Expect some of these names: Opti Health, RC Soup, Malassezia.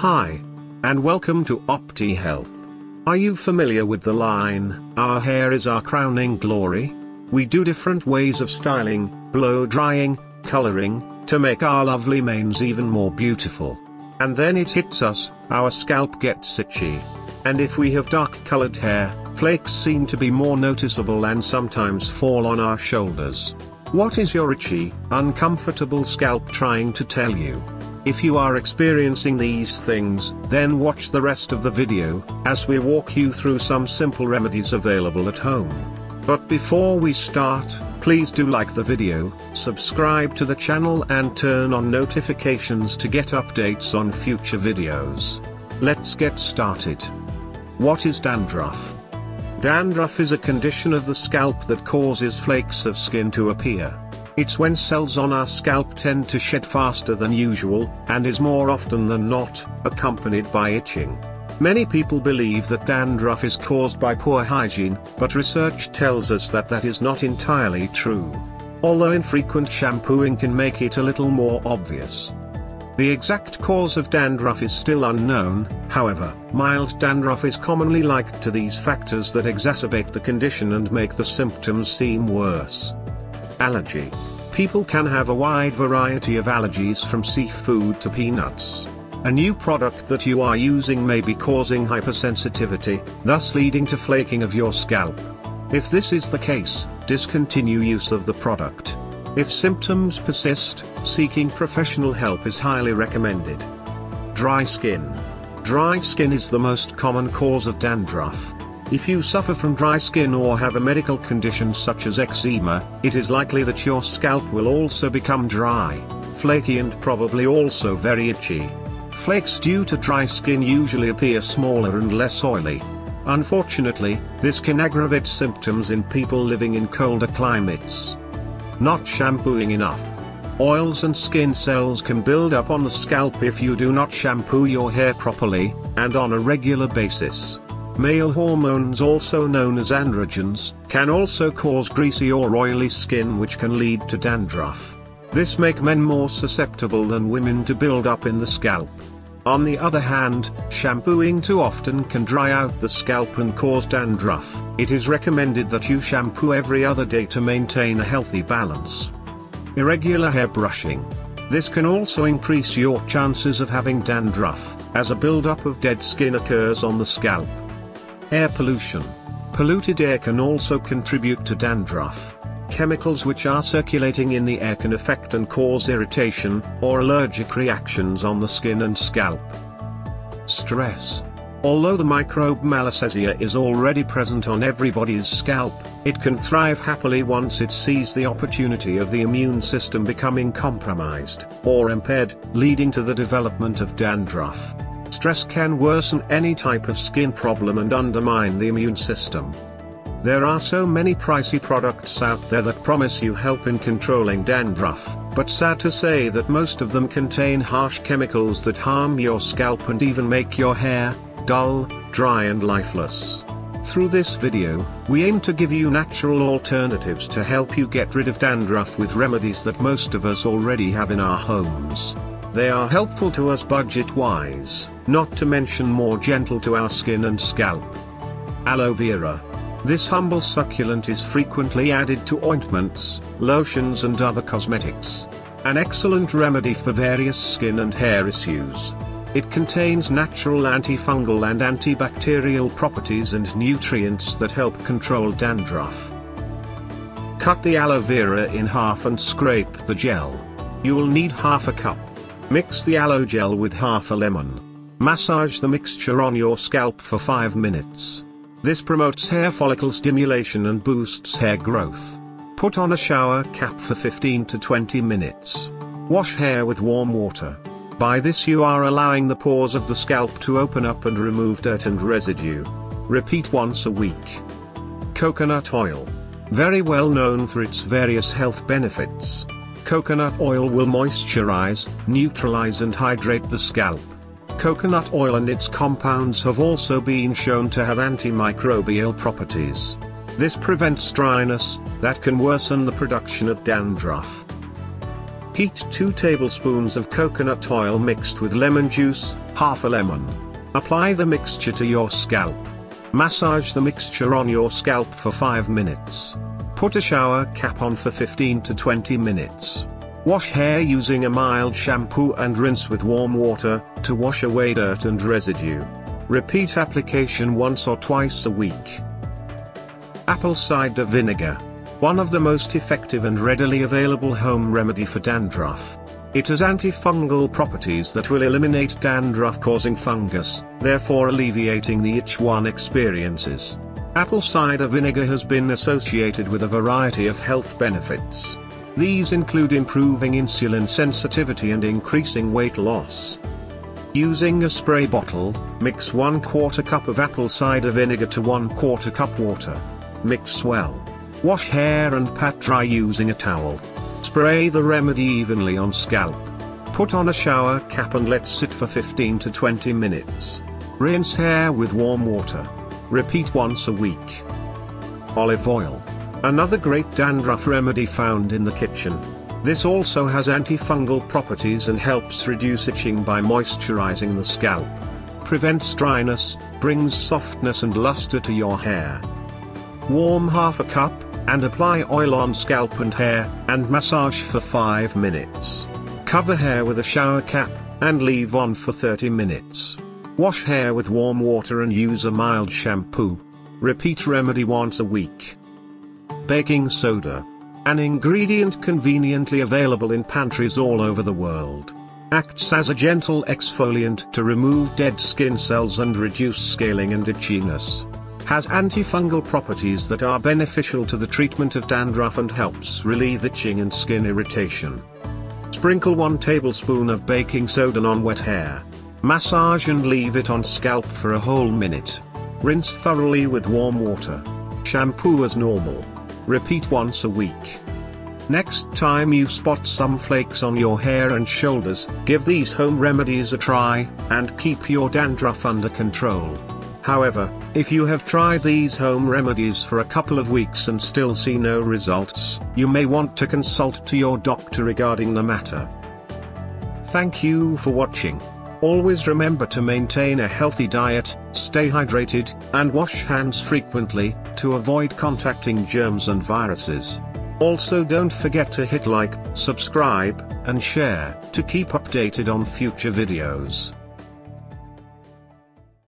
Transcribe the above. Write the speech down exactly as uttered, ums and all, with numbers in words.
Hi, and welcome to Opti Health. Are you familiar with the line, our hair is our crowning glory? We do different ways of styling, blow drying, coloring, to make our lovely manes even more beautiful. And then it hits us, our scalp gets itchy. And if we have dark colored hair, flakes seem to be more noticeable and sometimes fall on our shoulders. What is your itchy, uncomfortable scalp trying to tell you? If you are experiencing these things, then watch the rest of the video, as we walk you through some simple remedies available at home. But before we start, please do like the video, subscribe to the channel and turn on notifications to get updates on future videos. Let's get started. What is dandruff? Dandruff is a condition of the scalp that causes flakes of skin to appear. It's when cells on our scalp tend to shed faster than usual, and is more often than not, accompanied by itching. Many people believe that dandruff is caused by poor hygiene, but research tells us that that is not entirely true. Although infrequent shampooing can make it a little more obvious. The exact cause of dandruff is still unknown, however, mild dandruff is commonly likened to these factors that exacerbate the condition and make the symptoms seem worse. Allergy. People can have a wide variety of allergies from seafood to peanuts. A new product that you are using may be causing hypersensitivity, thus leading to flaking of your scalp. If this is the case, discontinue use of the product. If symptoms persist, seeking professional help is highly recommended. Dry skin. Dry skin is the most common cause of dandruff. If you suffer from dry skin or have a medical condition such as eczema, it is likely that your scalp will also become dry, flaky and probably also very itchy. Flakes due to dry skin usually appear smaller and less oily. Unfortunately, this can aggravate symptoms in people living in colder climates. Not shampooing enough. Oils and skin cells can build up on the scalp if you do not shampoo your hair properly, and on a regular basis. Male hormones, also known as androgens, can also cause greasy or oily skin, which can lead to dandruff. This makes men more susceptible than women to build up in the scalp. On the other hand, shampooing too often can dry out the scalp and cause dandruff. It is recommended that you shampoo every other day to maintain a healthy balance. Irregular hair brushing. This can also increase your chances of having dandruff, as a buildup of dead skin occurs on the scalp. Air pollution. Polluted air can also contribute to dandruff. Chemicals which are circulating in the air can affect and cause irritation, or allergic reactions on the skin and scalp. Stress. Although the microbe Malassezia is already present on everybody's scalp, it can thrive happily once it sees the opportunity of the immune system becoming compromised, or impaired, leading to the development of dandruff. Stress can worsen any type of skin problem and undermine the immune system. There are so many pricey products out there that promise you help in controlling dandruff, but sad to say that most of them contain harsh chemicals that harm your scalp and even make your hair dull, dry and lifeless. Through this video, we aim to give you natural alternatives to help you get rid of dandruff with remedies that most of us already have in our homes. They are helpful to us budget-wise, not to mention more gentle to our skin and scalp. Aloe vera. This humble succulent is frequently added to ointments, lotions and other cosmetics. An excellent remedy for various skin and hair issues. It contains natural antifungal and antibacterial properties and nutrients that help control dandruff. Cut the aloe vera in half and scrape the gel. You will need half a cup. Mix the aloe gel with half a lemon. Massage the mixture on your scalp for five minutes. This promotes hair follicle stimulation and boosts hair growth. Put on a shower cap for fifteen to twenty minutes. Wash hair with warm water. By this you are allowing the pores of the scalp to open up and remove dirt and residue. Repeat once a week. Coconut oil. Very well known for its various health benefits. Coconut oil will moisturize, neutralize and hydrate the scalp. Coconut oil and its compounds have also been shown to have antimicrobial properties. This prevents dryness, that can worsen the production of dandruff. Heat two tablespoons of coconut oil mixed with lemon juice, half a lemon. Apply the mixture to your scalp. Massage the mixture on your scalp for five minutes. Put a shower cap on for fifteen to twenty minutes. Wash hair using a mild shampoo and rinse with warm water, to wash away dirt and residue. Repeat application once or twice a week. Apple cider vinegar. One of the most effective and readily available home remedy for dandruff. It has antifungal properties that will eliminate dandruff-causing fungus, therefore alleviating the itch one experiences. Apple cider vinegar has been associated with a variety of health benefits. These include improving insulin sensitivity and increasing weight loss. Using a spray bottle, mix one quarter cup of apple cider vinegar to one quarter cup water. Mix well. Wash hair and pat dry using a towel. Spray the remedy evenly on scalp. Put on a shower cap and let sit for fifteen to twenty minutes. Rinse hair with warm water. Repeat once a week. Olive oil. Another great dandruff remedy found in the kitchen. This also has antifungal properties and helps reduce itching by moisturizing the scalp. Prevents dryness, brings softness and luster to your hair. Warm half a cup, and apply oil on scalp and hair, and massage for five minutes. Cover hair with a shower cap, and leave on for thirty minutes. Wash hair with warm water and use a mild shampoo. Repeat remedy once a week. Baking soda. An ingredient conveniently available in pantries all over the world. Acts as a gentle exfoliant to remove dead skin cells and reduce scaling and itchiness. Has antifungal properties that are beneficial to the treatment of dandruff and helps relieve itching and skin irritation. Sprinkle one tablespoon of baking soda on wet hair. Massage and leave it on scalp for a whole minute. Rinse thoroughly with warm water. Shampoo as normal. Repeat once a week. Next time you spot some flakes on your hair and shoulders, give these home remedies a try, and keep your dandruff under control. However, if you have tried these home remedies for a couple of weeks and still see no results, you may want to consult to your doctor regarding the matter. Thank you for watching. Always remember to maintain a healthy diet, stay hydrated, and wash hands frequently, to avoid contacting germs and viruses. Also, don't forget to hit like, subscribe, and share, to keep updated on future videos.